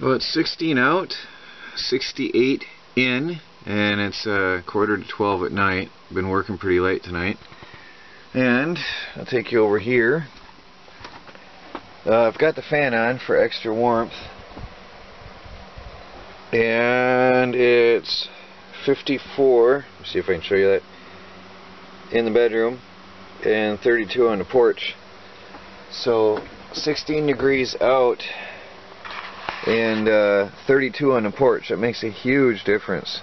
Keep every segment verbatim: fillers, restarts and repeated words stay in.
Well, it's sixteen out, sixty-eight in, and it's a uh, quarter to twelve at night. Been working pretty late tonight. And I'll take you over here. Uh, I've got the fan on for extra warmth. And it's fifty-four, let's see if I can show you that, in the bedroom, and thirty-two on the porch. So sixteen degrees out and uh, thirty-two on the porch. That makes a huge difference.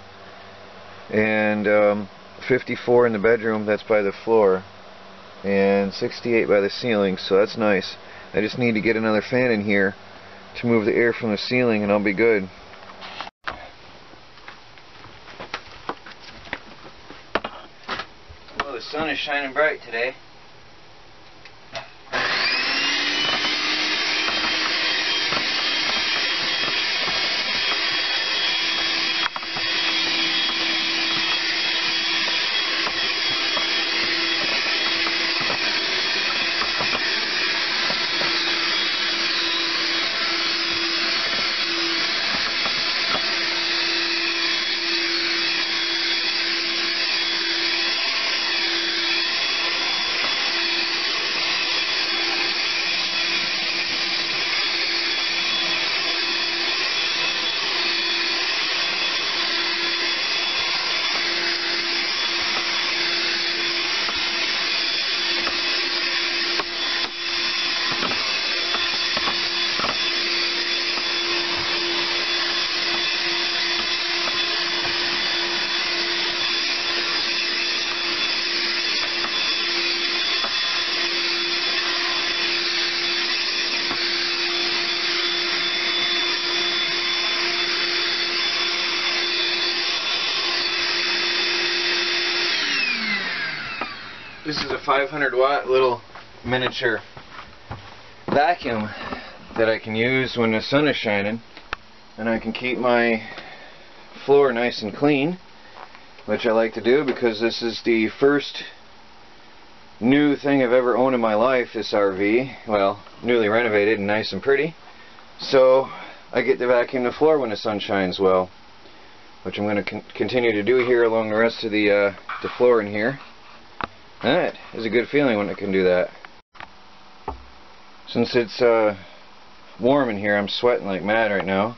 And um, fifty-four in the bedroom, that's by the floor, and sixty-eight by the ceiling, so that's nice. I just need to get another fan in here to move the air from the ceiling and I'll be good. Well, the sun is shining bright today. This is a five hundred watt little miniature vacuum that I can use when the sun is shining, and I can keep my floor nice and clean, which I like to do because this is the first new thing I've ever owned in my life, this R V. Well, newly renovated and nice and pretty. So I get to vacuum the floor when the sun shines well, which I'm going to con continue to do here along the rest of the, uh, the floor in here. That is a good feeling when it can do that. Since it's uh, warm in here, I'm sweating like mad right now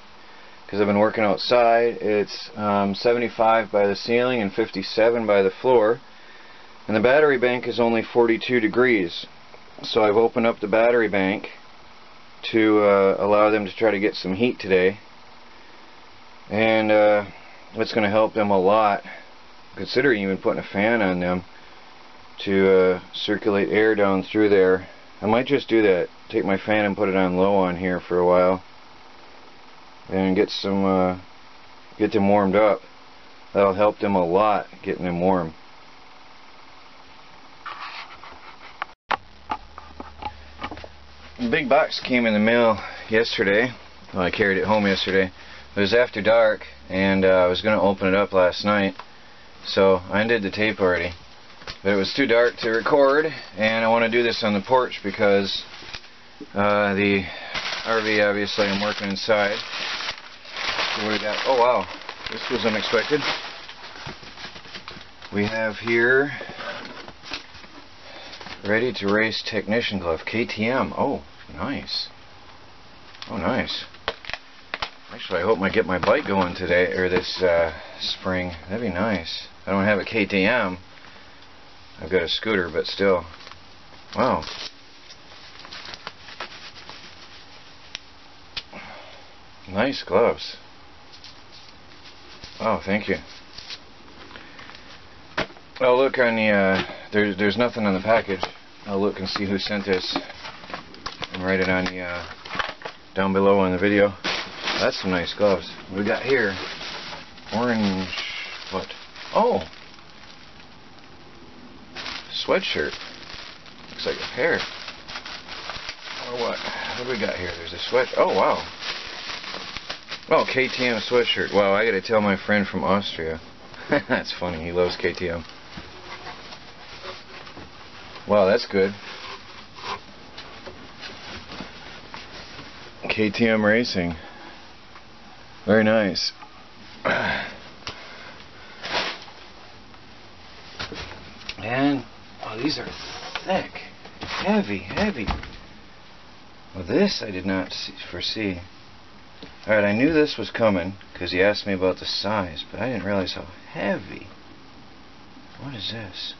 because I've been working outside. It's um, seventy-five by the ceiling and fifty-seven by the floor, and the battery bank is only forty-two degrees, so I've opened up the battery bank to uh, allow them to try to get some heat today, and uh, it's going to help them a lot, considering even putting a fan on them to uh, circulate air down through there. I might just do that, take my fan and put it on low on here for a while and get some uh, get them warmed up. That'll help them a lot, getting them warm. The big box came in the mail yesterday. Well, I carried it home yesterday. It was after dark and uh, I was going to open it up last night, so I undid the tape already. But it was too dark to record, and I want to do this on the porch because uh, the R V, obviously, I'm working inside. So what do we got? Oh, wow. This was unexpected. We have here Ready to Race Technician Glove, K T M. Oh, nice. Oh, nice. Actually, I hope I get my bike going today, or this uh, spring. That'd be nice. I don't have a K T M. I've got a scooter, but still. Wow. Nice gloves. Oh, thank you. I'll look on the, uh, there, there's nothing on the package. I'll look and see who sent this and write it on the, uh, down below on the video. That's some nice gloves. What we got here? Orange, what? Oh! Sweatshirt. Looks like a pair. Or what? What do we got here? There's a sweat. Oh, wow. Oh, K T M sweatshirt. Wow, I gotta tell my friend from Austria. That's funny. He loves K T M. Wow, that's good. K T M Racing. Very nice. And, oh, these are thick. Heavy, heavy. Well, this I did not see, foresee. Alright, I knew this was coming because he asked me about the size, but I didn't realize how heavy. What is this?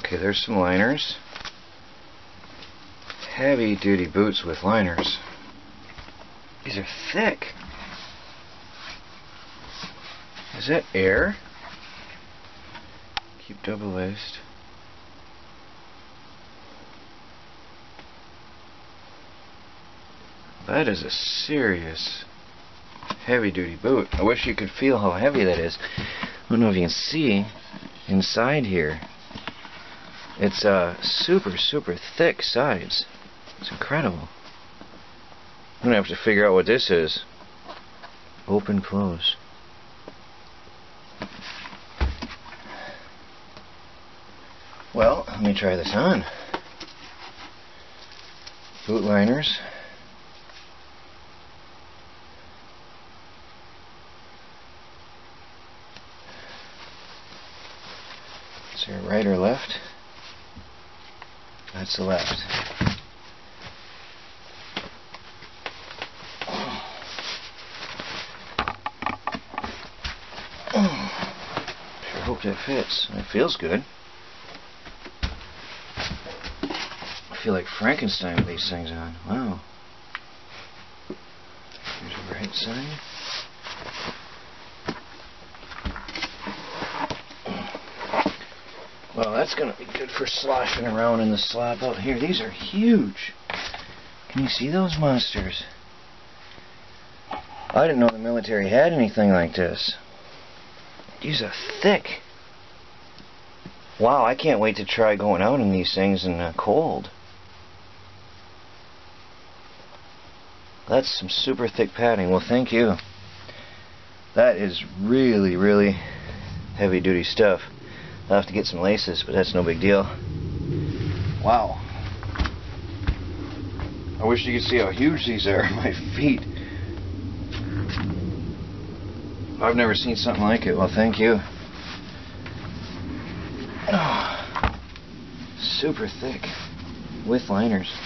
Okay, there's some liners. Heavy duty boots with liners. These are thick. Is that air? Keep double laced. That is a serious heavy duty boot. I wish you could feel how heavy that is. I don't know if you can see inside here. It's uh, super, super thick sides. It's incredible. I'm gonna have to figure out what this is. Open, close. Well, let me try this on. Boot liners. Your right or left? That's the left. Oh. Oh. Sure hope that fits. It feels good. I feel like Frankenstein with these things on. Wow. Here's the right side. Well, that's going to be good for sloshing around in the slop out here. These are huge. Can you see those monsters? I didn't know the military had anything like this. These are thick. Wow, I can't wait to try going out in these things in the cold. That's some super thick padding. Well, thank you. That is really, really heavy-duty stuff. I'll have to get some laces, but that's no big deal. Wow. I wish you could see how huge these are on my feet. I've never seen something like it. Well, thank you. Oh, super thick with liners.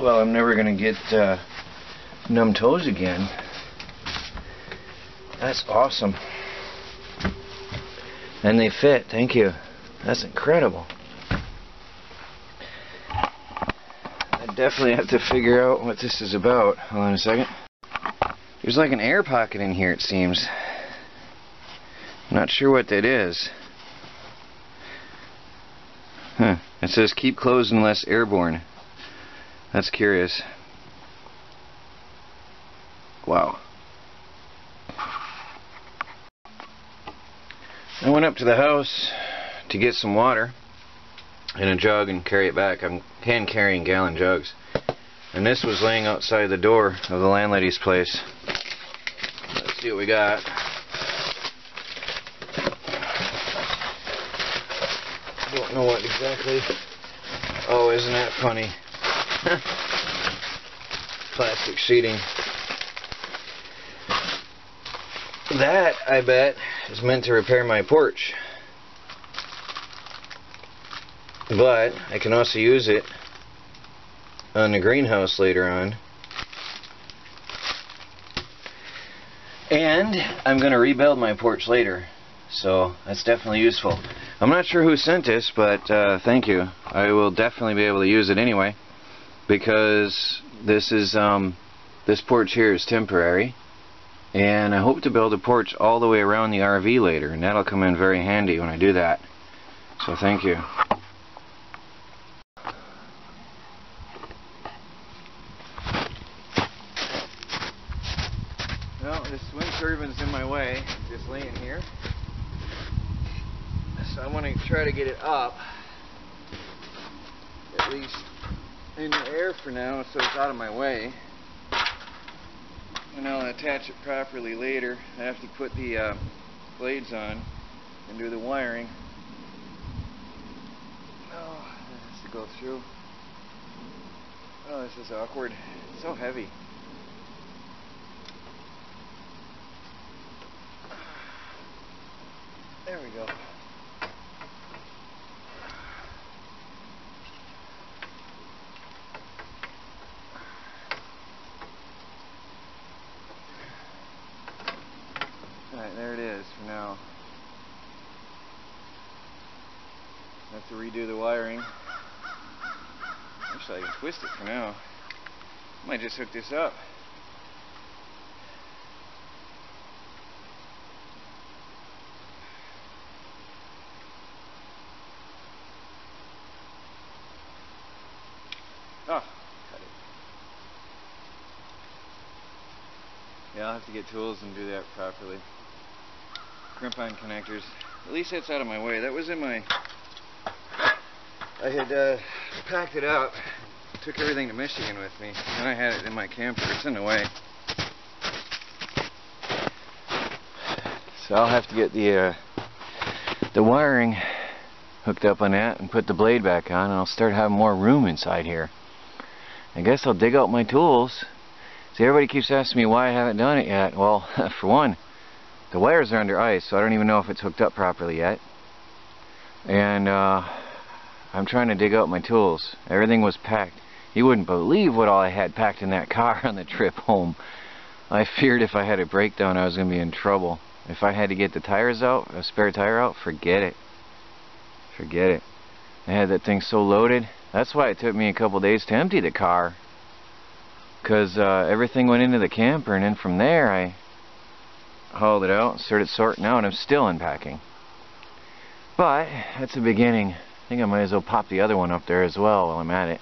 Well, I'm never going to get uh, numb toes again. That's awesome. And they fit, thank you. That's incredible. I definitely have to figure out what this is about. Hold on a second. There's like an air pocket in here, it seems. I'm not sure what that is. Huh. It says keep closed unless airborne. That's curious. Wow. I went up to the house to get some water in a jug and carry it back. I'm hand carrying gallon jugs. And this was laying outside the door of the landlady's place. Let's see what we got. I don't know what exactly. Oh, isn't that funny? Plastic sheeting. That, I bet, is meant to repair my porch. But I can also use it on the greenhouse later on. And I'm going to rebuild my porch later. So that's definitely useful. I'm not sure who sent this, but uh, thank you. I will definitely be able to use it anyway. Because this is um, this porch here is temporary, and I hope to build a porch all the way around the R V later, and that'll come in very handy when I do that. So thank you. Well, this wind turbine's in my way, just laying here, so I want to try to get it up at least in the air for now, so it's out of my way. and I'll attach it properly later. I have to put the uh, blades on and do the wiring. Oh, it has to go through. Oh, this is awkward. It's so heavy. There we go. Alright, there it is for now. I have to redo the wiring. Actually, I can twist it for now. I might just hook this up. Oh, cut it. Yeah, I'll have to get tools and do that properly. Crimp on connectors. At least that's out of my way. That was in my... I had uh, packed it up. Took everything to Michigan with me. And I had it in my camper. It's in the way. So I'll have to get the, uh, the wiring hooked up on that and put the blade back on, and I'll start having more room inside here. I guess I'll dig out my tools. See, everybody keeps asking me why I haven't done it yet. Well, for one, the wires are under ice, so I don't even know if it's hooked up properly yet. And uh, I'm trying to dig out my tools. Everything was packed. You wouldn't believe what all I had packed in that car on the trip home. I feared if I had a breakdown, I was going to be in trouble. If I had to get the tires out, a spare tire out, forget it. Forget it. I had that thing so loaded. That's why it took me a couple days to empty the car, because uh, everything went into the camper, and then from there I hauled it out and started sorting out, and I'm still unpacking. But that's the beginning. I think I might as well pop the other one up there as well while I'm at it.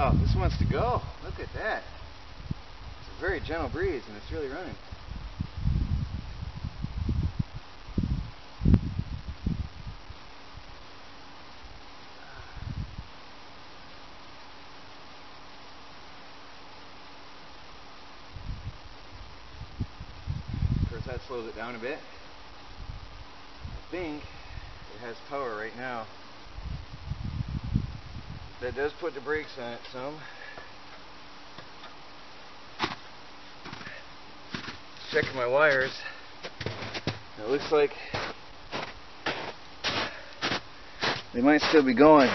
Oh, this wants to go. Look at that. It's a very gentle breeze, and it's really running. Of course, that slows it down a bit. I think it has power right now. That does put the brakes on it some. Checking my wires. It looks like they might still be going.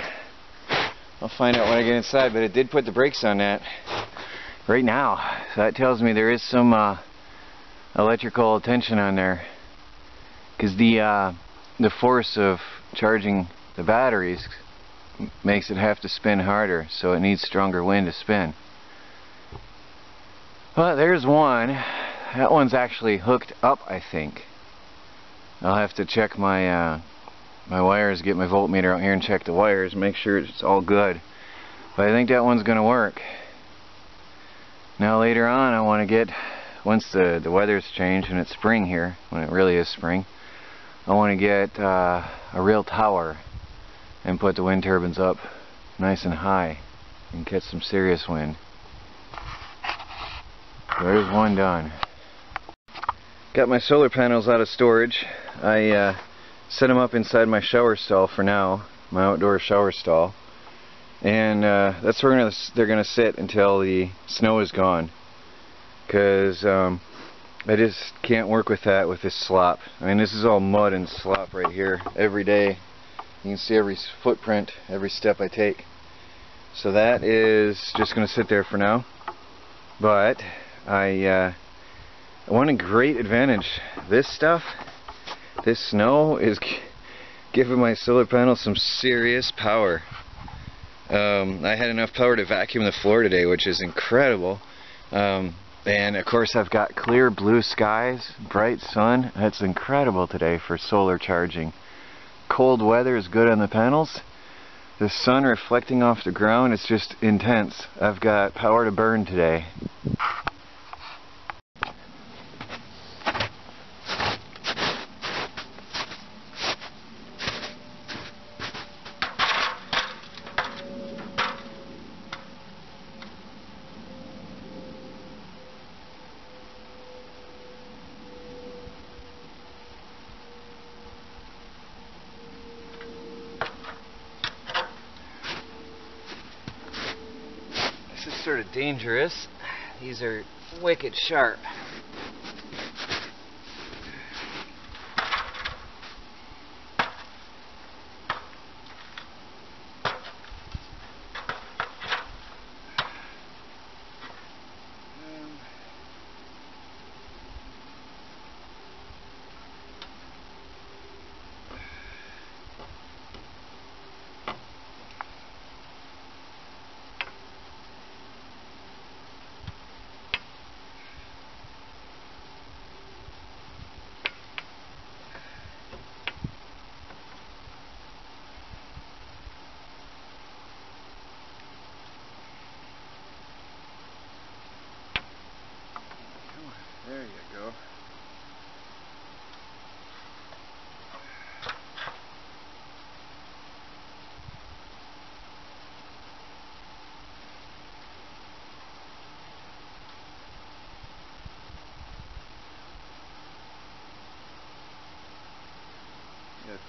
I'll find out when I get inside, but it did put the brakes on that right now. So that tells me there is some uh, electrical tension on there, because the uh, the force of charging the batteries makes it have to spin harder, so it needs stronger wind to spin. Well, there's one. That one's actually hooked up, I think. I'll have to check my uh, my wires, get my voltmeter out here and check the wires, make sure it's all good. But I think that one's gonna work. Now later on I want to get, once the, the weather's changed and it's spring here, when it really is spring, I want to get uh, a real tower and put the wind turbines up nice and high and catch some serious wind. There's one done. Got my solar panels out of storage. I uh, set them up inside my shower stall for now, my outdoor shower stall, and uh, that's where they're gonna, they're gonna sit until the snow is gone, because um, I just can't work with that with this slop. I mean, this is all mud and slop right here every day. You can see every footprint, every step I take. So that is just going to sit there for now. But I, uh, one a great advantage. This stuff, this snow is giving my solar panel some serious power. Um, I had enough power to vacuum the floor today, which is incredible. Um, and of course I've got clear blue skies, bright sun. That's incredible today for solar charging. Cold weather is good on the panels. The sun reflecting off the ground is just intense. I've got power to burn today. Sort of dangerous. These are wicked sharp.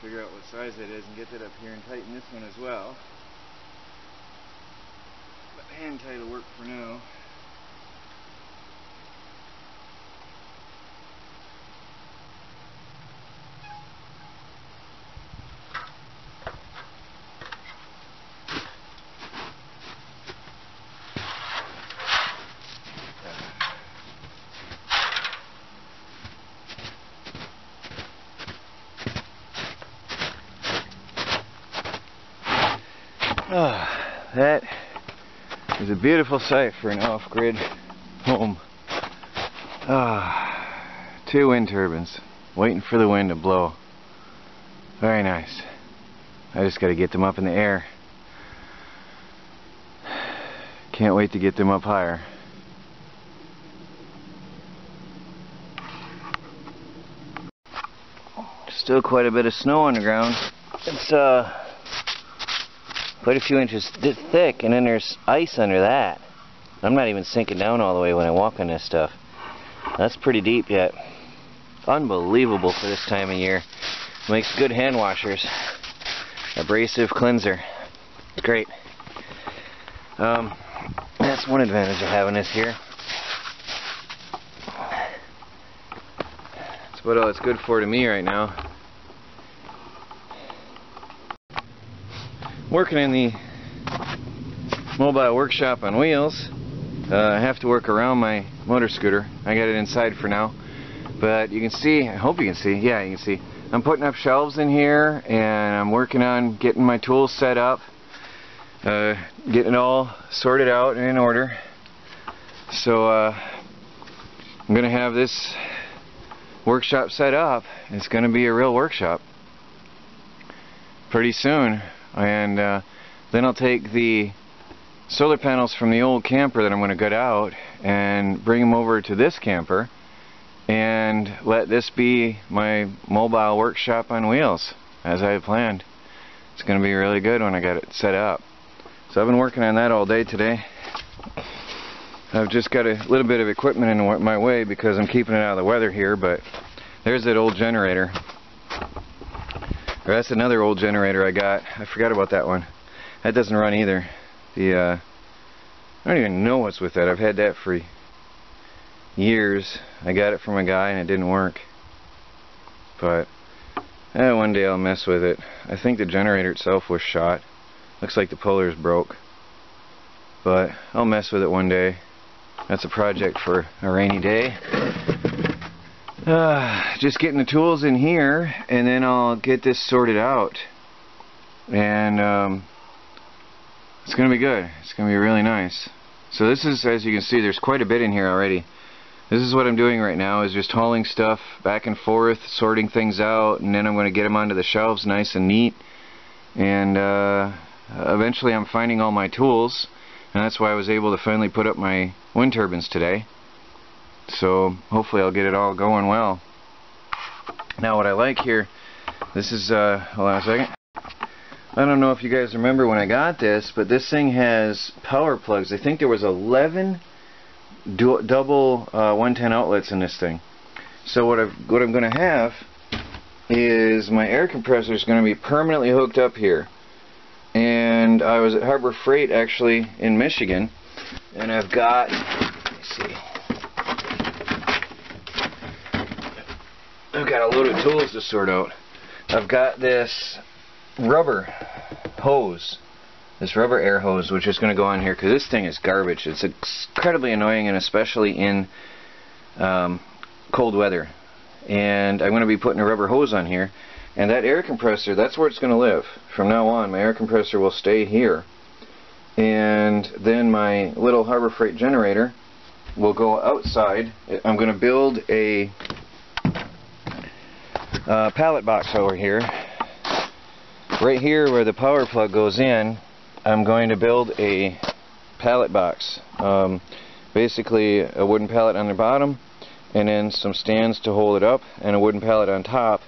Figure out what size it is and get that up here and tighten this one as well. But hand tie will work for now. Oh, that is a beautiful sight for an off-grid home. Oh, two wind turbines waiting for the wind to blow. Very nice. I just got to get them up in the air. Can't wait to get them up higher. Still quite a bit of snow on the ground. It's uh. quite a few inches th thick, and then there's ice under that. I'm not even sinking down all the way when I walk on this stuff. That's pretty deep yet. Unbelievable for this time of year. Makes good hand washers. Abrasive cleanser. Great. Um, that's one advantage of having this here. That's about all it's good for to me right now. Working in the mobile workshop on wheels. Uh, I have to work around my motor scooter. I got it inside for now. But you can see, I hope you can see, yeah, you can see, I'm putting up shelves in here, and I'm working on getting my tools set up, uh, getting it all sorted out and in order. So uh, I'm gonna have this workshop set up. It's gonna be a real workshop pretty soon, and uh, then I'll take the solar panels from the old camper that I'm going to gut out and bring them over to this camper and let this be my mobile workshop on wheels as I had planned. It's going to be really good when I get it set up. So I've been working on that all day today. I've just got a little bit of equipment in my way because I'm keeping it out of the weather here, but there's that old generator. Or that's another old generator I got. I forgot about that one. That doesn't run either. The, uh, I don't even know what's with that. I've had that for years. I got it from a guy and it didn't work. But, eh, one day I'll mess with it. I think the generator itself was shot. Looks like the puller's broke. But, I'll mess with it one day. That's a project for a rainy day. Uh, just getting the tools in here, and then I'll get this sorted out. And, um... it's going to be good. It's going to be really nice. So this is, as you can see, there's quite a bit in here already. This is what I'm doing right now, is just hauling stuff back and forth, sorting things out, and then I'm going to get them onto the shelves nice and neat. And uh, eventually I'm finding all my tools, and that's why I was able to finally put up my wind turbines today. So hopefully I'll get it all going well. Now what I like here, this is, uh, hold on a second. I don't know if you guys remember when I got this, but this thing has power plugs. I think there was eleven du double uh, one ten outlets in this thing. So what, I've, what I'm going to have is my air compressor is going to be permanently hooked up here. And I was at Harbor Freight, actually, in Michigan, and I've got, let me see, I've got a load of tools to sort out. I've got this rubber hose, this rubber air hose, which is going to go on here because this thing is garbage. It's incredibly annoying, and especially in um, cold weather. And I'm going to be putting a rubber hose on here, and that air compressor, that's where it's going to live from now on. My air compressor will stay here, and then my little Harbor Freight generator will go outside. I'm going to build a uh, pallet box over here. Right here where the power plug goes in, I'm going to build a pallet box. Um, basically a wooden pallet on the bottom, and then some stands to hold it up, and a wooden pallet on top,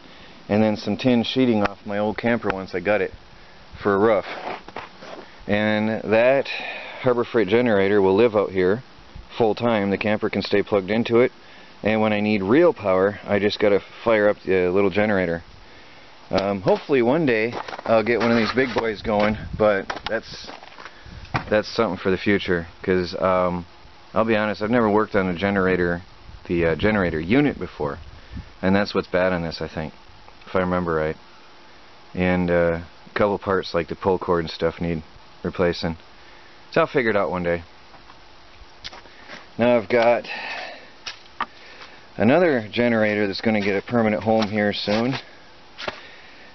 and then some tin sheeting off my old camper once I got it for a roof. And that Harbor Freight generator will live out here full time. The camper can stay plugged into it, and when I need real power, I just gotta fire up the little generator. Um, hopefully one day I'll get one of these big boys going, but that's that's something for the future, because um, I'll be honest, I've never worked on a generator, the uh, generator unit before, and that's what's bad on this, I think, if I remember right. And uh, a couple parts like the pull cord and stuff need replacing, so I'll figure it out one day. Now I've got another generator that's going to get a permanent home here soon.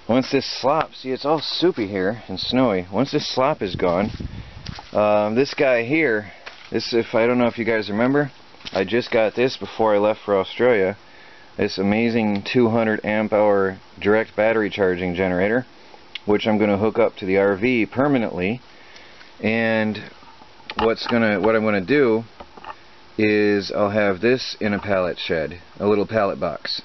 Once this slop, see it's all soupy here and snowy, once this slop is gone, um, this guy here, this if I don't know if you guys remember, I just got this before I left for Australia, this amazing two hundred amp hour direct battery charging generator, which I'm going to hook up to the R V permanently. And what's gonna, what I'm going to do is I'll have this in a pallet shed, a little pallet box.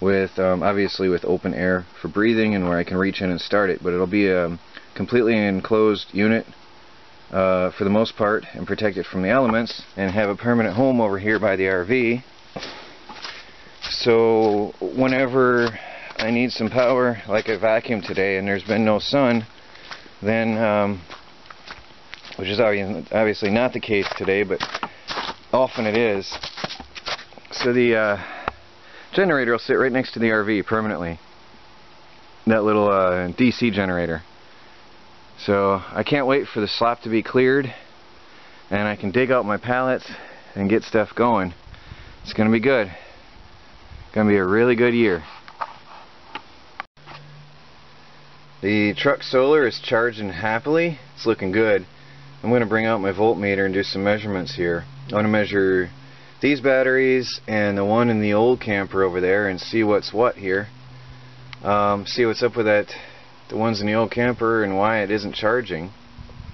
With um, obviously with open air for breathing and where I can reach in and start it, but it'll be a completely enclosed unit uh, for the most part and protect it from the elements and have a permanent home over here by the R V. So whenever I need some power, like I vacuumed today and there's been no sun, then um, which is obviously not the case today, but often it is. So the uh, generator will sit right next to the R V permanently. That little uh, D C generator. So I can't wait for the slop to be cleared and I can dig out my pallets and get stuff going. It's gonna be good. Gonna be a really good year. The truck solar is charging happily. It's looking good. I'm gonna bring out my voltmeter and do some measurements here. I want to measure these batteries and the one in the old camper over there and see what's what here. Um, see what's up with that, the ones in the old camper and why it isn't charging.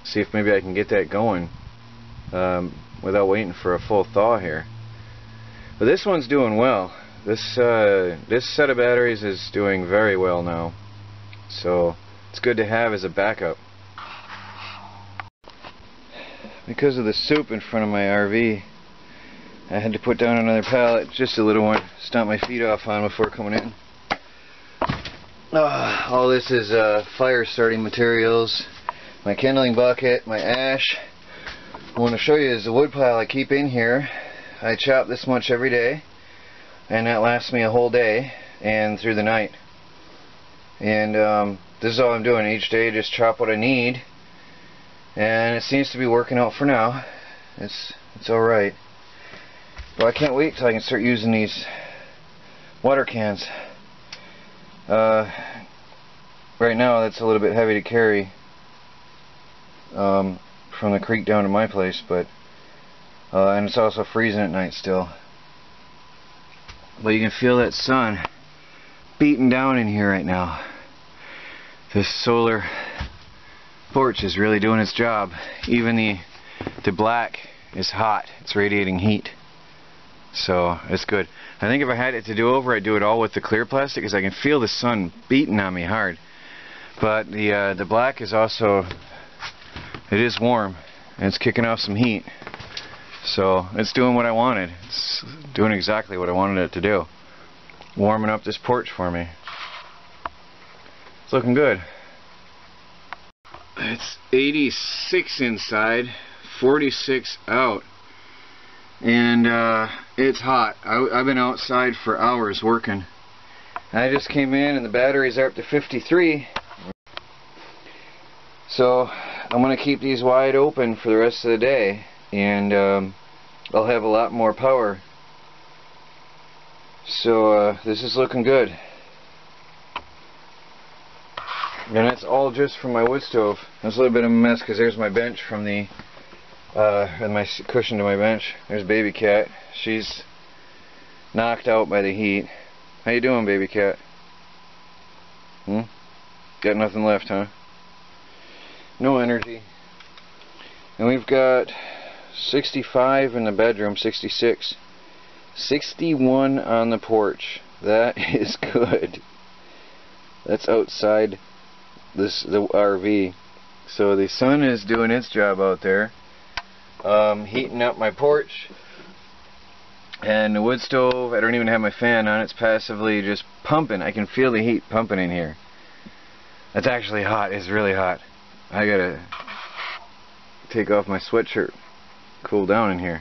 See if maybe I can get that going um, without waiting for a full thaw here. But this one's doing well. This uh, this set of batteries is doing very well now. So it's good to have as a backup. Because of the soup in front of my R V, I had to put down another pallet, just a little one, stomp my feet off on before coming in. Uh, all this is uh, fire starting materials, my kindling bucket, my ash. What I want to show you is the wood pile I keep in here. I chop this much every day, and that lasts me a whole day and through the night. And um, this is all I'm doing each day, just chop what I need. And it seems to be working out for now. It's it's alright. But I can't wait till I can start using these water cans. Uh, right now that's a little bit heavy to carry um, from the creek down to my place, but uh, and it's also freezing at night still. But you can feel that sun beating down in here right now. This solar porch is really doing its job. Even the the black is hot. It's radiating heat. So it's good. I think if I had it to do over, I'd do it all with the clear plastic because I can feel the sun beating on me hard. But the uh, the black is also, it is warm and it's kicking off some heat. So it's doing what I wanted. It's doing exactly what I wanted it to do. Warming up this porch for me. It's looking good. It's eighty-six inside, forty-six out, and uh, it's hot. I, I've been outside for hours working. I just came in and the batteries are up to fifty-three, so I'm going to keep these wide open for the rest of the day, and um, I'll have a lot more power. So uh, this is looking good. And that's all just from my wood stove. That's a little bit of a mess because there's my bench from the, uh, and my cushion to my bench. There's baby cat. She's knocked out by the heat. How you doing, baby cat? Hmm? Got nothing left, huh? No energy. And we've got sixty-five in the bedroom, sixty-six. sixty-one on the porch. That is good. That's outside this the R V. So the sun is doing its job out there, um, heating up my porch and the wood stove. I don't even have my fan on. It's passively just pumping. I can feel the heat pumping in here. That's actually hot. It's really hot. I gotta take off my sweatshirt, cool down in here.